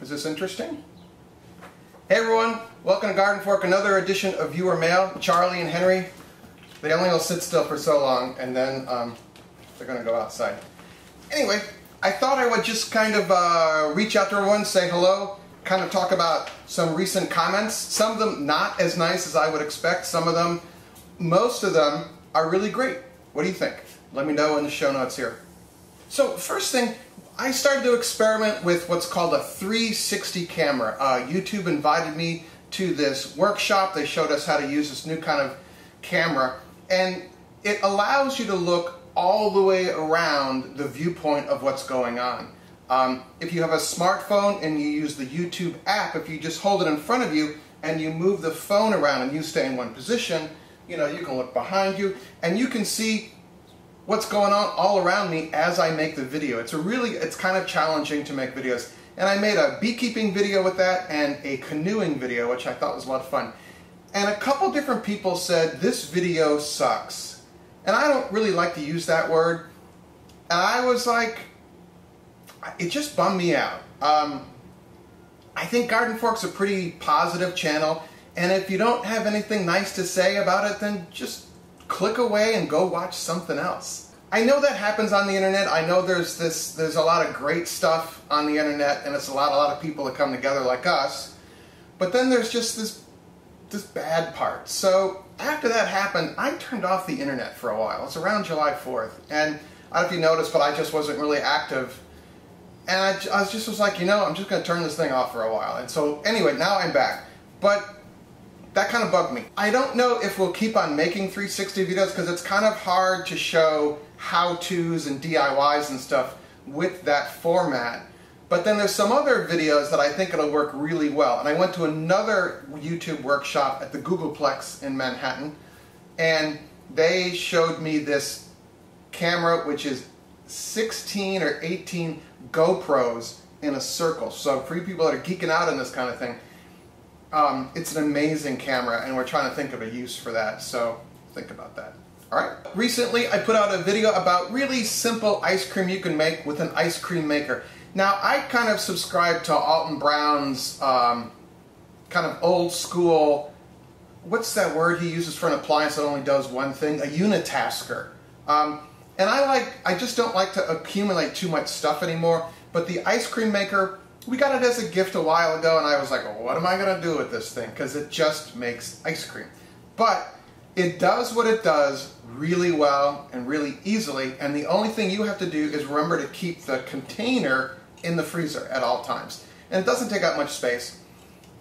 Is this interesting? Hey everyone, welcome to Garden Fork, another edition of Viewer Mail. Charlie and Henry, they only will sit still for so long and then they're going to go outside. Anyway, I thought I would just kind of reach out to everyone, say hello, kind of talk about some recent comments. Some of them not as nice as I would expect, some of them, most of them are really great. What do you think? Let me know in the show notes here. So first thing, I started to experiment with what's called a 360 camera. YouTube invited me to this workshop. They showed us how to use this new kind of camera, and it allows you to look all the way around the viewpoint of what's going on. If you have a smartphone and you use the YouTube app, if you just hold it in front of you and you move the phone around and you stay in one position, you know, you can look behind you and you can see what's going on all around me as I make the video. It's kind of challenging to make videos. And I made a beekeeping video with that and a canoeing video, which I thought was a lot of fun. And a couple different people said, this video sucks. And I don't really like to use that word. And I was like, it just bummed me out. I think Garden Fork's a pretty positive channel. And if you don't have anything nice to say about it, then just click away and go watch something else. I know that happens on the internet. I know there's a lot of great stuff on the internet, and it's a lot of people that come together like us. But then there's just this bad part. So after that happened, I turned off the internet for a while. It's around July 4th. And I don't know if you noticed, but I just wasn't really active. And I just was like, you know, I'm just going to turn this thing off for a while. And so anyway, now I'm back. But that kind of bugged me. I don't know if we'll keep on making 360 videos because it's kind of hard to show how-tos and DIYs and stuff with that format. But then there's some other videos that I think it'll work really well. And I went to another YouTube workshop at the Googleplex in Manhattan, and they showed me this camera, which is 16 or 18 GoPros in a circle. So for you people that are geeking out on this kind of thing, it's an amazing camera, and we're trying to think of a use for that, so think about that. Alright, recently I put out a video about really simple ice cream you can make with an ice cream maker. Now I kind of subscribe to Alton Brown's kind of old school, what's that word he uses for an appliance that only does one thing? A unitasker. And I just don't like to accumulate too much stuff anymore, but the ice cream maker, we got it as a gift a while ago, and I was like, well, what am I going to do with this thing? Because it just makes ice cream. But it does what it does really well and really easily, and the only thing you have to do is remember to keep the container in the freezer at all times. And it doesn't take up much space.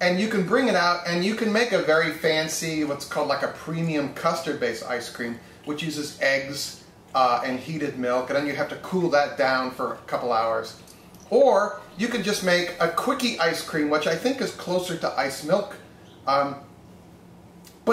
And you can bring it out, and you can make a very fancy, what's called like a premium custard-based ice cream, which uses eggs and heated milk, and then you have to cool that down for a couple hours. Or you can just make a quickie ice cream, which I think is closer to ice milk. But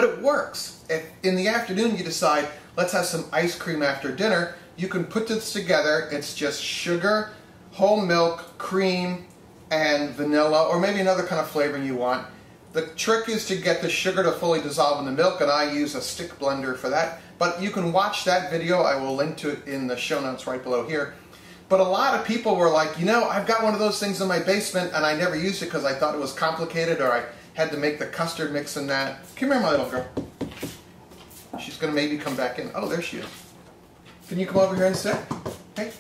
it works. If in the afternoon you decide, let's have some ice cream after dinner, you can put this together. It's just sugar, whole milk, cream, and vanilla, or maybe another kind of flavoring you want. The trick is to get the sugar to fully dissolve in the milk, and I use a stick blender for that. But you can watch that video. I will link to it in the show notes right below here. But a lot of people were like, you know, I've got one of those things in my basement and I never used it because I thought it was complicated or I had to make the custard mix and that. Come here, my little girl. She's going to maybe come back in. Oh, there she is. Can you come over here and sit? Hey.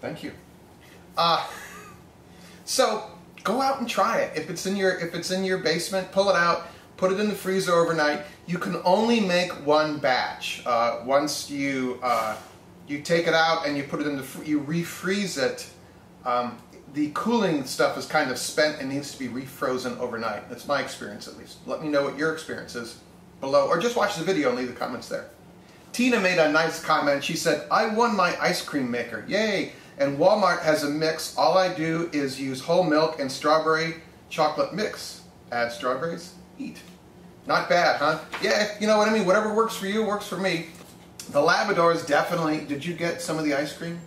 Thank you. So go out and try it. If it's in your basement, pull it out. Put it in the freezer overnight. You can only make one batch. Once you take it out and you put it in you refreeze it. The cooling stuff is kind of spent and needs to be refrozen overnight. That's my experience, at least. Let me know what your experience is below, or just watch the video and leave the comments there. Tina made a nice comment. She said, "I won my ice cream maker, yay!" And Walmart has a mix. All I do is use whole milk and strawberry chocolate mix. Add strawberries. Eat. Not bad, huh? Yeah, you know what I mean? Whatever works for you works for me. The Labradors definitely... Did you get some of the ice cream?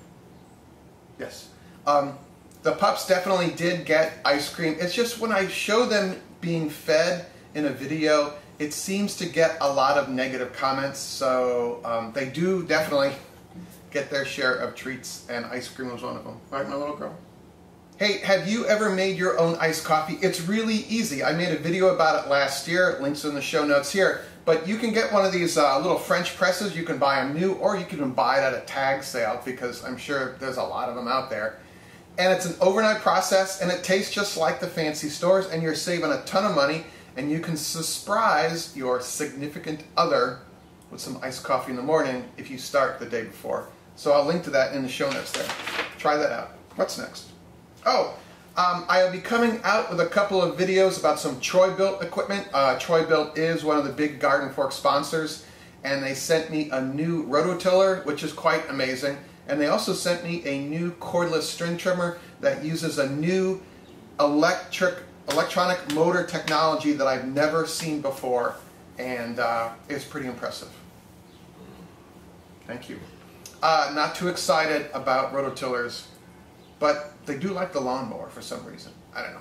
Yes. The pups definitely did get ice cream. It's just when I show them being fed in a video, it seems to get a lot of negative comments. So they do definitely get their share of treats, and ice cream was one of them. Right, my little girl? Hey, have you ever made your own iced coffee? It's really easy. I made a video about it last year. Links in the show notes here. But you can get one of these little French presses. You can buy them new, or you can even buy it at a tag sale, because I'm sure there's a lot of them out there. And it's an overnight process, and it tastes just like the fancy stores, and you're saving a ton of money, and you can surprise your significant other with some iced coffee in the morning if you start the day before. So I'll link to that in the show notes there. Try that out. What's next? Oh, I'll be coming out with a couple of videos about some Troy-Bilt equipment. Troy-Bilt is one of the big Garden Fork sponsors, and they sent me a new rototiller, which is quite amazing. And they also sent me a new cordless string trimmer that uses a new electronic motor technology that I've never seen before, and it's pretty impressive. Thank you. Not too excited about rototillers, but they do like the lawnmower for some reason. I don't know.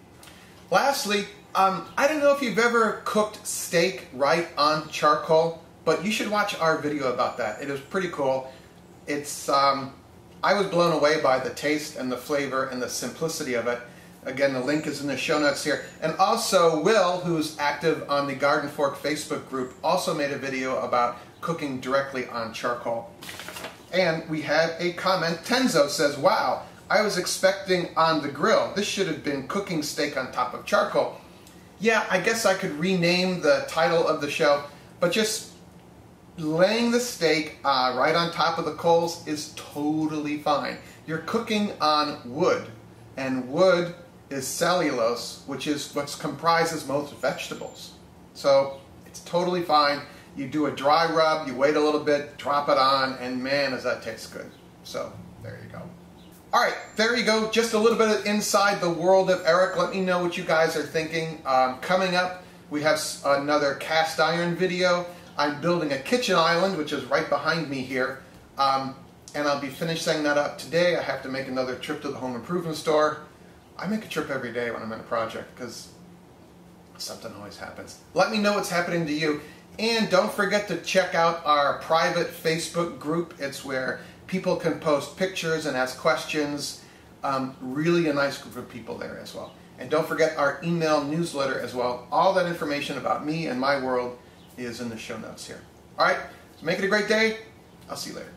Lastly, I don't know if you've ever cooked steak right on charcoal, but you should watch our video about that. It is pretty cool. It's, I was blown away by the taste and the flavor and the simplicity of it. Again, the link is in the show notes here. And also, Will, who's active on the Garden Fork Facebook group, also made a video about cooking directly on charcoal. And we have a comment. Tenzo says, wow, I was expecting on the grill. This should have been cooking steak on top of charcoal. Yeah, I guess I could rename the title of the show, but just laying the steak right on top of the coals is totally fine. You're cooking on wood, and wood is cellulose, which is what comprises most vegetables. So it's totally fine. You do a dry rub, you wait a little bit, drop it on, and man, does that taste good. So there you go. All right, there you go. Just a little bit of inside the world of Eric. Let me know what you guys are thinking. Coming up, we have another cast iron video. I'm building a kitchen island, which is right behind me here, and I'll be finishing that up today. I have to make another trip to the home improvement store. I make a trip every day when I'm in a project, because something always happens. Let me know what's happening to you, and don't forget to check out our private Facebook group. It's where people can post pictures and ask questions. Really a nice group of people there as well. And don't forget our email newsletter as well. All that information about me and my world is in the show notes here. All right, so make it a great day. I'll see you later.